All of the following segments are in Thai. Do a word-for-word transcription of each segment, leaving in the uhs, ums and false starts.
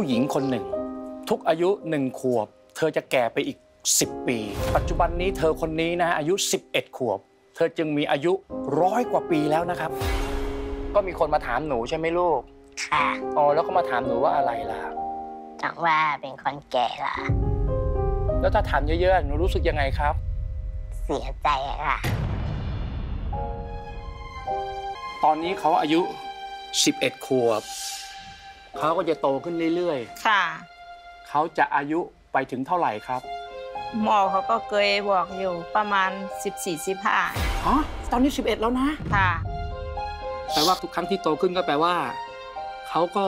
ผู้หญิงคนหนึ่งทุกอายุหนึ่งขวบเธอจะแก่ไปอีกสิบปีปัจจุบันนี้เธอคนนี้นะฮะอายุสิบเอ็ดขวบเธอจึงมีอายุร้อยกว่าปีแล้วนะครับก็มีคนมาถามหนูใช่ไหมลูกค่ะอ๋อแล้วก็มาถามหนูว่าอะไรล่ะบอกว่าเป็นคนแก่ล่ะแล้วถ้าถามเยอะๆหนูรู้สึกยังไงครับเสียใจค่ะตอนนี้เขาอายุสิบเอ็ดขวบเขาก็จะโตขึ้นเรื่อยๆค่ะเขาจะอายุไปถึงเท่าไหร่ครับหมอเขาก็เคยบอกอยู่ประมาณสิบสี่ สิบห้าอ๋อตอนนี้สิบเอ็ดแล้วนะค่ะแปลว่าทุกครั้งที่โตขึ้นก็แปลว่าเขาก็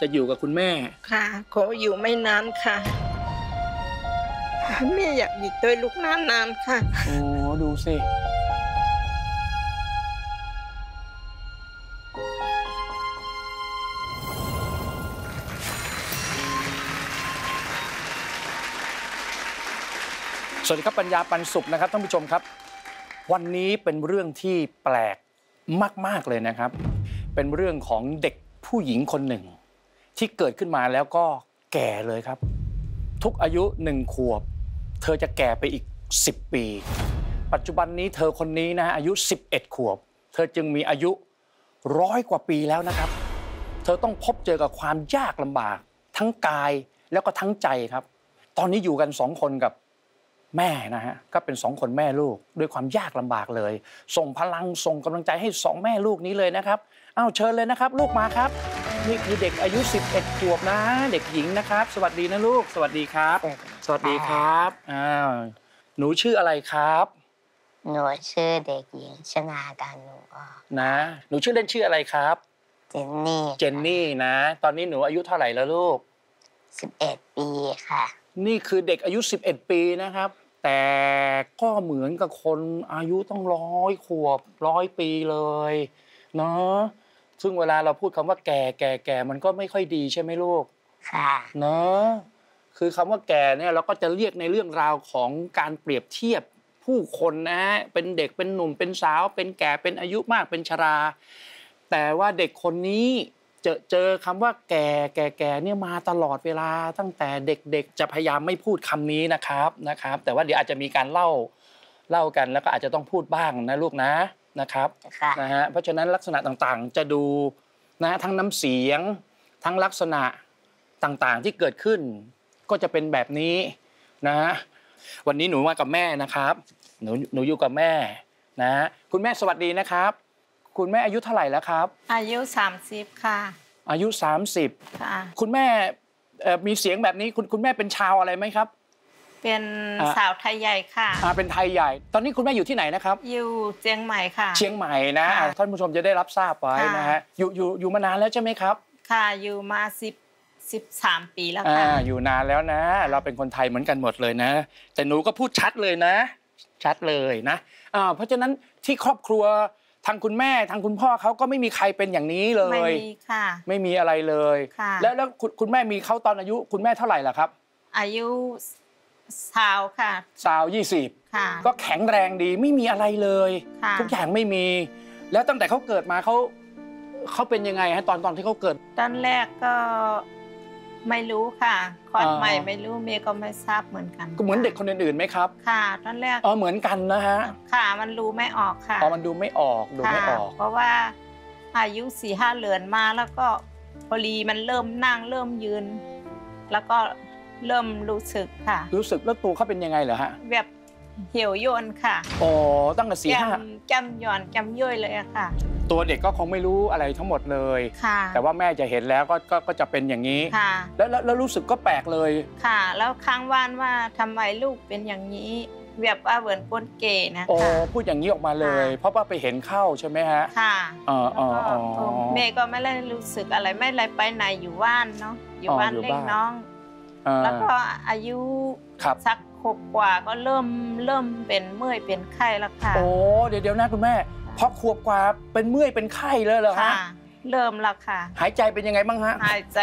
จะอยู่กับคุณแม่ค่ะขออยู่ไม่นานค่ะแม่อยากอยู่ด้วยลูกนานๆค่ะโอ้ดูสิสวัสดีครับปัญญาปันสุขนะครับท่านผู้ชมครับวันนี้เป็นเรื่องที่แปลกมากๆเลยนะครับเป็นเรื่องของเด็กผู้หญิงคนหนึ่งที่เกิดขึ้นมาแล้วก็แก่เลยครับทุกอายุหนึ่งขวบเธอจะแก่ไปอีกสิบปีปัจจุบันนี้เธอคนนี้นะฮะอายุสิบเอ็ดขวบเธอจึงมีอายุร้อยกว่าปีแล้วนะครับเธอต้องพบเจอกับความยากลำบากทั้งกายแล้วก็ทั้งใจครับตอนนี้อยู่กันสองคนกับแม่นะฮะก็เป็นสองคนแม่ลูกด้วยความยากลำบากเลยส่งพลังส่งกำลังใจให้สองแม่ลูกนี้เลยนะครับอ้าวเชิญเลยนะครับลูกมาครับนี่คือเด็กอายุสิบเอ็ดขวบนะเด็กหญิงนะครับสวัสดีนะลูกสวัสดีครับสวัสดีครับอ้าวหนูชื่ออะไรครับหนูชื่อเด็กหญิงชนากานุออกนะหนูชื่อเล่นชื่ออะไรครับเจนนี่เจนนี่นะตอนนี้หนูอายุเท่าไหร่แล้วลูกสิบเอ็ดปีค่ะนี่คือเด็กอายุสิบเอ็ดปีนะครับแต่ก็เหมือนกับคนอายุต้องร้อยขวบร้อยปีเลยเนาะซึ่งเวลาเราพูดคำว่าแก่แก่แก่มันก็ไม่ค่อยดีใช่ไหมลูกค่ะเนาะคือคำว่าแก่เนี่ยเราก็จะเรียกในเรื่องราวของการเปรียบเทียบผู้คนนะฮะเป็นเด็กเป็นหนุ่มเป็นสาวเป็นแก่เป็นอายุมากเป็นชราแต่ว่าเด็กคนนี้เจอเจอคำว่าแก่แก่แก่เนี่ยมาตลอดเวลาตั้งแต่เด็กๆจะพยายามไม่พูดคำนี้นะครับนะครับแต่ว่าเดี๋ยวอาจจะมีการเล่าเล่ากันแล้วก็อาจจะต้องพูดบ้างนะลูกนะนะครับนะฮะเพราะฉะนั้นลักษณะต่างๆจะดูนะทั้งน้ำเสียงทั้งลักษณะต่างๆที่เกิดขึ้นก็จะเป็นแบบนี้นะวันนี้หนูมากับแม่นะครับหนูหนูอยู่กับแม่นะคุณแม่สวัสดีนะครับคุณแม่อายุเท่าไหร่แล้วครับอายุสามสิบค่ะอายุสามสิบค่ะคุณแม่มีเสียงแบบนี้คุณคุณแม่เป็นชาวอะไรไหมครับเป็นสาวไทยใหญ่ค่ะอ่าเป็นไทยใหญ่ตอนนี้คุณแม่อยู่ที่ไหนนะครับอยู่เชียงใหม่ค่ะเชียงใหม่นะท่านผู้ชมจะได้รับทราบไว้นะฮะอยู่อยู่อยู่มานานแล้วใช่ไหมครับค่ะอยู่มาสิบ สิบสามปีแล้วค่ะอ่าอยู่นานแล้วนะเราเป็นคนไทยเหมือนกันหมดเลยนะแต่หนูก็พูดชัดเลยนะชัดเลยนะอ่าเพราะฉะนั้นที่ครอบครัวทางคุณแม่ทางคุณพ่อเขาก็ไม่มีใครเป็นอย่างนี้เลยไม่มีค่ะไม่มีอะไรเลยแล้วแล้วคุณแม่มีเขาตอนอายุคุณแม่เท่าไหร่ล่ะครับอายุสาวค่ะสาวยี่สิบก็แข็งแรงดีไม่มีอะไรเลยทุกอย่างไม่มีแล้วตั้งแต่เขาเกิดมาเขาเขาเป็นยังไงฮะตอนตอนที่เขาเกิดตอนแรกก็ไม่รู้ค่ะคลอดใหม่ไม่รู้เมย์ก็ไม่ทราบเหมือนกันก็เหมือนเด็กคนอื่นๆไหมครับค่ะตอนแรกอ๋อเหมือนกันนะฮะค่ะมันรู้ไม่ออกค่ะอ๋อมันดูไม่ออกดูไม่ออกเพราะว่าอายุสี่ห้าเดือนมาแล้วก็พอดีมันเริ่มนั่งเริ่มยืนแล้วก็เริ่มรู้สึกค่ะรู้สึกแล้วตัวเขาเป็นยังไงเหรอฮะแบบเหี่ยวย่นค่ะอ๋อตั้งแต่สี่ห้าจำหย่อนจำย่อยเลยอะค่ะตัวเด็กก็คงไม่รู้อะไรทั้งหมดเลยแต่ว่าแม่จะเห็นแล้วก็ก็จะเป็นอย่างนี้แล้วแล้วรู้สึกก็แปลกเลยค่ะแล้วค้างว่านว่าทำไมลูกเป็นอย่างนี้แบบว่าเหมือนคนเกย์นะคะโอ้พูดอย่างนี้ออกมาเลยเพราะว่าไปเห็นเข้าใช่ไหมฮะค่ะอ๋ออ๋ออ๋อแม่ก็ไม่ได้รู้สึกอะไรไม่ไรไปไหนอยู่บ้านเนาะอยู่บ้านเลี้ยงน้องแล้วก็อายุสักหกกว่าก็เริ่มเริ่มเป็นเมื่อยเป็นไข้แล้วค่ะโอ้เดี๋ยวเดี๋ยวนะคุณแม่พอขวบกว่าเป็นเมื่อยเป็นไข้เลยเหรอฮะเริ่มแล้วค่ะหายใจเป็นยังไงบ้างฮะหายใจ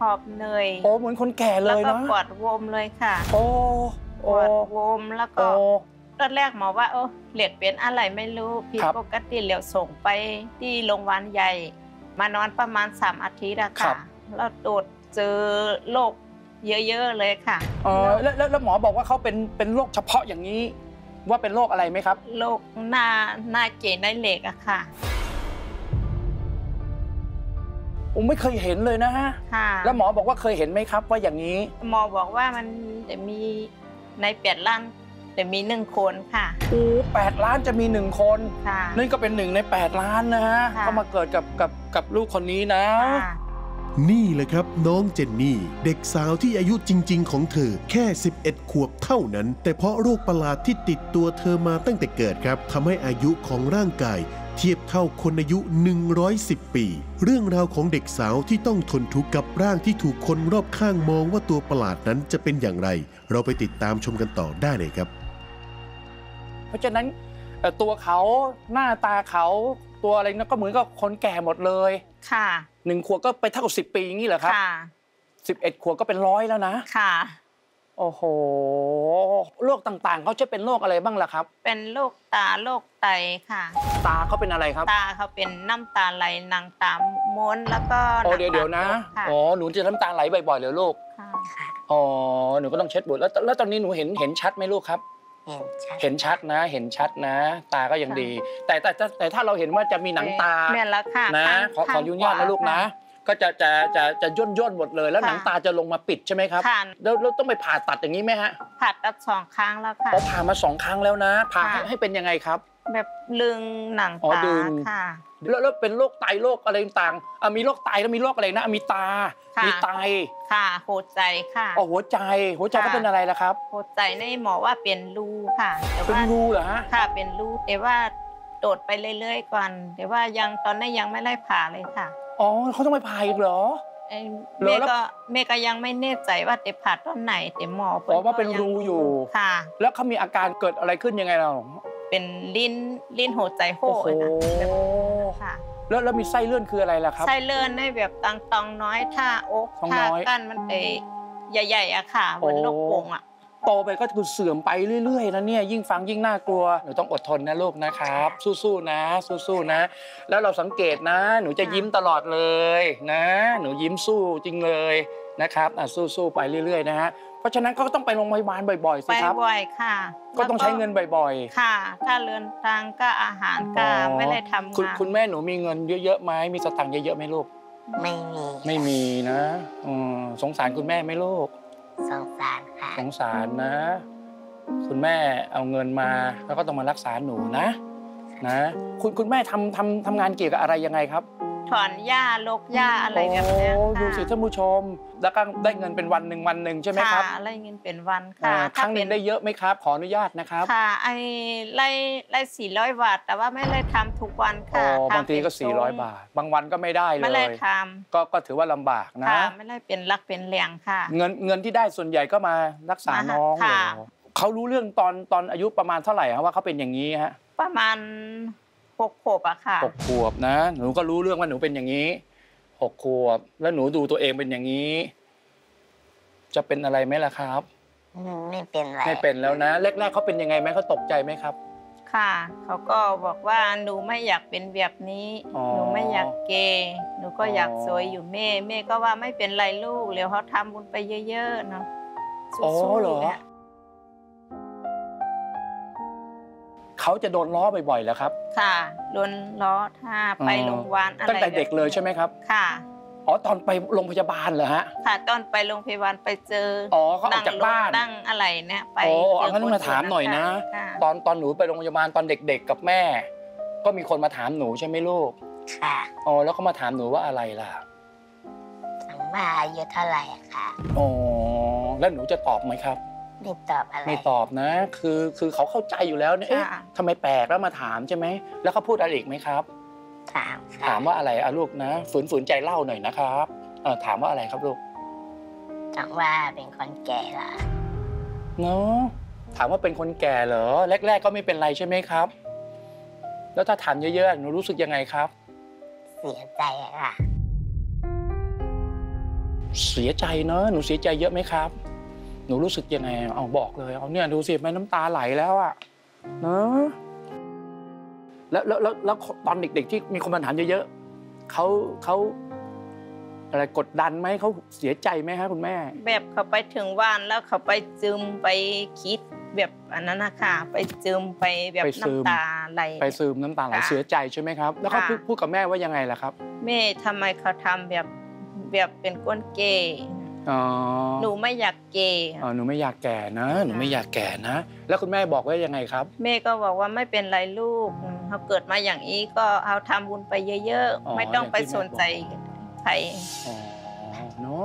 หอบเหนื่อยโอ้เหมือนคนแก่เลยเนาะแล้วก็ปวดวมเลยค่ะโอ้ปวดวมแล้วก็ตอนแรกหมอว่าโอ้เหล็กเป็นอะไรไม่รู้ผิดปกติเหลวส่งไปที่โรงพยาบาลใหญ่มานอนประมาณสามอาทิตย์อะค่ะแล้วตรวจ เจอโรคเยอะๆเลยค่ะอ๋อแล้วแล้วหมอบอกว่าเขาเป็นเป็นโรคเฉพาะอย่างนี้ว่าเป็นโรคอะไรไหมครับโรคหน้าหน้าเกล็ดหน้าเหล็กอะค่ะผมไม่เคยเห็นเลยนะฮะแล้วหมอบอกว่าเคยเห็นไหมครับว่าอย่างนี้หมอบอกว่ามันจะมีในแปดล้านแต่มีหนึ่งคนค่ะโอ้แปดล้านจะมีหนึ่งคนนั่นก็เป็นหนึ่งในแปดล้านนะฮะเขามาเกิดกับกับกับลูกคนนี้นะนี่แหละครับน้องเจนนี่เด็กสาวที่อายุจริงๆของเธอแค่สิบเอ็ดขวบเท่านั้นแต่เพราะโรคประหลาดที่ติดตัวเธอมาตั้งแต่เกิดครับทำให้อายุของร่างกายเทียบเท่าคนอายุหนึ่งร้อยสิบปีเรื่องราวของเด็กสาวที่ต้องทนทุกข์กับร่างที่ถูกคนรอบข้างมองว่าตัวประหลาดนั้นจะเป็นอย่างไรเราไปติดตามชมกันต่อได้เลยครับเพราะฉะนั้นตัวเขาหน้าตาเขาตัวอะไรนั้นก็เหมือนกับคนแก่หมดเลยค่ะหนึ่งขวบก็ไปเท่ากับสิบปีอย่างนี้เหรอครับค่ะสิบเอ็ดขวบก็เป็นร้อยแล้วนะค่ะโอ้โหโรคต่างๆเขาจะเป็นโรคอะไรบ้างล่ะครับเป็นโรคตาโรคไตค่ะตาเขาเป็นอะไรครับตาเขาเป็นน้ำตาไหลนางตาม้วนแล้วก็โอ้เดี๋ยวเดี๋ยวนะอ๋อหนูจะน้ำตาไหลบ่อยๆเหรอลูกค่ะอ๋อหนูก็ต้องเช็ดบ่อยแล้วแล้วตอนนี้หนูเห็นเห็นชัดไหมลูกครับเห็นชัดนะเห็นชัดนะตาก็ยังดีแต่แต่แต่ถ้าเราเห็นว่าจะมีหนังตานะขอขออนุญาตนะลูกนะก็จะจะจะจะย่นย่นหมดเลยแล้วหนังตาจะลงมาปิดใช่ไหมครับแล้วแล้วต้องไปผ่าตัดอย่างนี้ไหมฮะผ่าตัดสองครั้งแล้วค่ะผ่ามาสองครั้งแล้วนะผ่าให้เป็นยังไงครับแบบลึงหนังตาค่ะแล้วแล้วเป็นโรคไตโรคอะไรต่างๆมีโรคไตแล้วมีโรคอะไรนะมีตามีไตค่ะหัวใจค่ะอ๋อหัวใจหัวใจก็เป็นอะไรล่ะครับหัวใจในหมอว่าเป็นรูค่ะเป็นรูเหรอฮะค่ะเป็นรูแต่ว่าโดดไปเรื่อยๆก่อนแต่ว่ายังตอนนี้ยังไม่ได้ผ่าเลยค่ะอ๋อเขาต้องไปผ่าอีกเหรอแม่ก็แม่ก็ยังไม่แน่ใจว่าจะผ่าตอนไหนแต่หมอบอกว่าเป็นรูอยู่ค่ะแล้วเขามีอาการเกิดอะไรขึ้นยังไงเราเป็นลิ้นลิ้นหัวใจโห่ค่ะแล้วแล้วมีไส้เลื่อนคืออะไรล่ะครับไส้เลื่อนได้แบบตังตองน้อยท่าอกท่ากั้นมันเตะใหญ่ๆอะค่ะเหมือนลูกโป่งอะโตไปก็คือเสื่อมไปเรื่อยๆนะเนี่ยยิ่งฟังยิ่งน่ากลัวหนูต้องอดทนนะลูกนะครับสู้ๆนะสู้ๆนะแล้วเราสังเกตนะหนูจะยิ้มตลอดเลยนะหนูยิ้มสู้จริงเลยนะครับสู้ๆไปเรื่อยๆนะฮะเพราะฉะนั้นเขาก็ต้องไปโรงพยาบาลบ่อยๆสิครับบ่อยๆค่ะก็ต้องใช้เงินบ่อยๆค่ะค่าเรือนตังก็อาหารก็ไม่ได้ทำค่ะคุณแม่หนูมีเงินเยอะๆไหมมีสตางค์เยอะๆไหมลูกไม่มีไม่มีนะอืมสงสารคุณแม่ไหมลูกสงสารค่ะสงสารนะคุณแม่เอาเงินมาแล้วก็ต้องมารักษาหนูนะนะคุณคุณแม่ทำทำทำงานเกี่ยวกับอะไรยังไงครับถอนหญ้าลกหญ้าอะไรแบบนี้ค่ะดูสิท่านผู้ชมแล้วก็ได้เงินเป็นวันหนึ่งวันหนึ่งใช่ไหมครับค่ะไล่เงินเป็นวันค่ะครั้งนึงได้เยอะไหมครับขออนุญาตนะครับค่ะไอ้ไล่ไล่สี่ร้อยบาทแต่ว่าไม่ได้ทำทุกวันค่ะบางทีก็สี่ร้อยบาทบางวันก็ไม่ได้เลยไม่ได้ทำก็ก็ถือว่าลำบากนะไม่ได้เป็นรักเป็นแรงค่ะเงินเงินที่ได้ส่วนใหญ่ก็มารักษาน้องเขารู้เรื่องตอนตอนอายุประมาณเท่าไหร่ครับว่าเขาเป็นอย่างนี้ฮะประมาณหกขวบอะค่ะหกขวบนะหนูก็รู้เรื่องว่าหนูเป็นอย่างนี้หกขวบแล้วหนูดูตัวเองเป็นอย่างนี้จะเป็นอะไรไหมล่ะครับไม่เป็นไรไม่เป็นแล้วนะแรกๆเขาเป็นยังไงไหมเขาตกใจไหมครับค่ะเขาก็บอกว่าหนูไม่อยากเป็นแบบนี้หนูไม่อยากเกย์หนูก็อยากสวยอยู่แม่แม่ก็ว่าไม่เป็นไรลูกเดี๋ยวเขาทำบุญไปเยอะๆนะโอ้เหรอเขาจะโดนล้อบ่อยๆแล้วครับค่ะโดนล้อท่าไปโรงพยาบาลอะไรตั้งแต่เด็กเลยใช่ไหมครับค่ะอ๋อตอนไปโรงพยาบาลเหรอฮะค่ะตอนไปโรงพยาบาลไปเจออ๋อเขาออกจากบ้านนั่งอะไรเนี่ยไปโอ้เอางั้นมาถามหน่อยนะตอนตอนหนูไปโรงพยาบาลตอนเด็กๆกับแม่ก็มีคนมาถามหนูใช่ไหมลูกค่ะอ๋อแล้วเขามาถามหนูว่าอะไรล่ะถามว่าอายุเท่าไหร่ค่ะอ๋อแล้วหนูจะตอบไหมครับไม่ตอบอะไรไม่ตอบนะคือคือเขาเข้าใจอยู่แล้วเนี่ยเอ๊ะทำไมแปลกแล้วมาถามใช่ไหมแล้วเขาพูดอะไรอีกไหมครับถามถามว่าอะไรอ่ะลูกนะฝืนฝืนใจเล่าหน่อยนะครับเออถามว่าอะไรครับลูกถามว่าเป็นคนแก่เหรอเนาะถามว่าเป็นคนแก่เหรอแรกแรกก็ไม่เป็นไรใช่ไหมครับแล้วถ้าถามเยอะๆหนูรู้สึกยังไงครับเสียใจค่ะเสียใจเนอะหนูเสียใจเยอะไหมครับหนูรู้สึกยังไงเอาบอกเลยเอาเนี่ยดูสิแม่น้ำตาไหลแล้วอ่ะเนอะแล้วแล้วแล้วตอนเด็กๆที่มีคนมาถามเยอะๆเขาเขา อะไรกดดันไหมเขาเสียใจไหมคะคุณแม่แบบเขาไปถึงบ้านแล้วเขาไปซึมไปคิดแบบอันนั้นนะคะไปซึมไปแบบน้ำตาไหลไปซึมน้ำตาไหลเสียใจใช่ไหมครับแล้วเขาพูดกับแม่ว่ายังไงล่ะครับแม่ทำไมเขาทำแบบแบบเป็นก้นเกย์หนูไม่อยากแก่อ๋อหนูไม่อยากแก่นะหนูไม่อยากแก่นะแล้วคุณแม่บอกว่ายังไงครับแม่ก็บอกว่าไม่เป็นไรลูกเขาเกิดมาอย่างนี้ก็เอาทำบุญไปเยอะๆไม่ต้องไปสนใจใครอ๋อเนาะ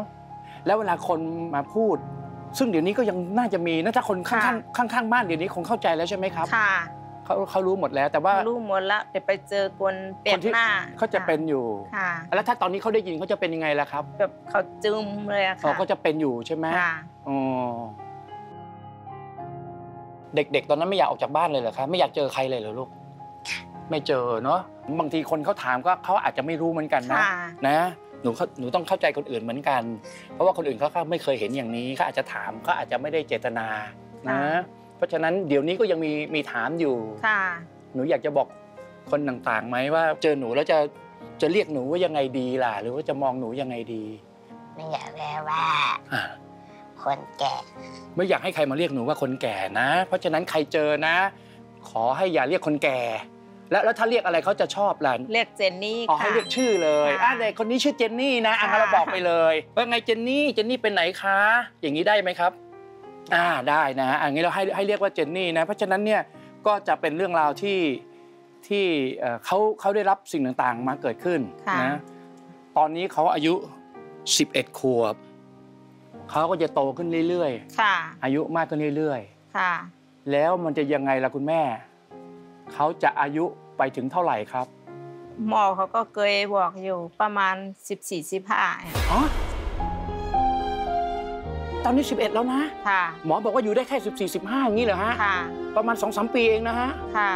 แล้วเวลาคนมาพูดซึ่งเดี๋ยวนี้ก็ยังน่าจะมีน่าจะคนข้างๆข้างๆบ้านเดี๋ยวนี้คงเข้าใจแล้วใช่ไหมครับค่ะเขาเขารู้หมดแล้วแต่ว่ารู้หมดแล้วแต่ไปเจอคนแปลกหน้าเขาจะเป็นอยู่ค่ะแล้วถ้าตอนนี้เขาได้ยินเขาจะเป็นยังไงล่ะครับแบบเขาจึมเลยค่ะเขาก็จะเป็นอยู่ใช่ไหมค่ะอ๋อเด็กๆตอนนั้นไม่อยากออกจากบ้านเลยเหรอคะไม่อยากเจอใครเลยเหรอลูกไม่เจอเนาะบางทีคนเขาถามก็เขาอาจจะไม่รู้เหมือนกันนะนะหนูหนูต้องเข้าใจคนอื่นเหมือนกันเพราะว่าคนอื่นเขาไม่เคยเห็นอย่างนี้เขาอาจจะถามเขาอาจจะไม่ได้เจตนานะเพราะฉะนั้นเดี๋ยวนี้ก็ยังมีมีถามอยู่ค่ะหนูอยากจะบอกคนต่างๆไหมว่าเจอหนูแล้วจะจะเรียกหนูว่ายังไงดีล่ะหรือว่าจะมองหนูยังไงดีไม่อยากเรียกว่าคนแก่ไม่อยากให้ใครมาเรียกหนูว่าคนแก่นะเพราะฉะนั้นใครเจอนะขอให้อย่าเรียกคนแก่แล้วแล้วถ้าเรียกอะไรเขาจะชอบล่ะเรียกเจนนี่ค่ะอ๋อให้เรียกชื่อเลยอ่ะเด็กคนนี้ชื่อเจนนี่นะอ่ะเราบอกไปเลยว่าไงเจนนี่เจนนี่เป็นไหนคะอย่างนี้ได้ไหมครับอ่าได้นะอันนี้เราให้ให้เรียกว่าเจนนี่นะเพราะฉะนั้นเนี่ยก็จะเป็นเรื่องราวที่ที่เขาเขาได้รับสิ่งต่างๆมาเกิดขึ้นนะตอนนี้เขาอายุสิบเอ็ดขวบเขาก็จะโตขึ้นเรื่อยๆอายุมากขึ้นเรื่อยๆแล้วมันจะยังไงล่ะคุณแม่เขาจะอายุไปถึงเท่าไหร่ครับหมอเขาก็เคยบอกอยู่ประมาณสิบสี่ สิบห้าอ๋อตอนนี้สิบเอ็ดแล้วนะค่ะหมอบอกว่าอยู่ได้แค่สิบสี่ สิบห้าอย่างนี้เหรอฮะค่ะประมาณ สอง สาม ปีเองนะฮะค่ะ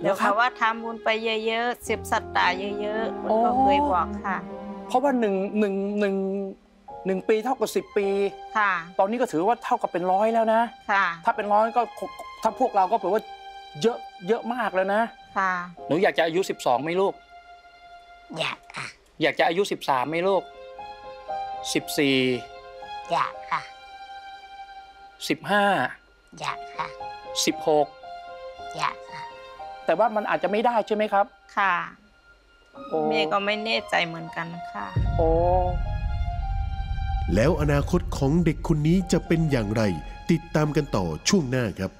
เดี๋ยวเขาว่าทำบุญไปเยอะๆเสพสัตว์ตาเยอะๆมันก็เคยบอกค่ะเพราะว่าหนึ่งหนึ่งหนึ่งหนึ่งปีเท่ากับสิบปีค่ะตอนนี้ก็ถือว่าเท่ากับเป็นร้อยแล้วนะค่ะถ้าเป็นร้อยก็ถ้าพวกเราก็แปลว่าเยอะเยอะมากแล้วนะค่ะหนูอยากจะอายุสิบสองไหมลูกอยากค่ะอยากจะอายุสิบสามไหมลูกสิบสี่อยากค่ะสิบห้าอยากค่ะสิบหกอยากค่ะแต่ว่ามันอาจจะไม่ได้ใช่ไหมครับค่ะแม่ก็ไม่แน่ใจเหมือนกันค่ะโอ้แล้วอนาคตของเด็กคนนี้จะเป็นอย่างไรติดตามกันต่อช่วงหน้าครับ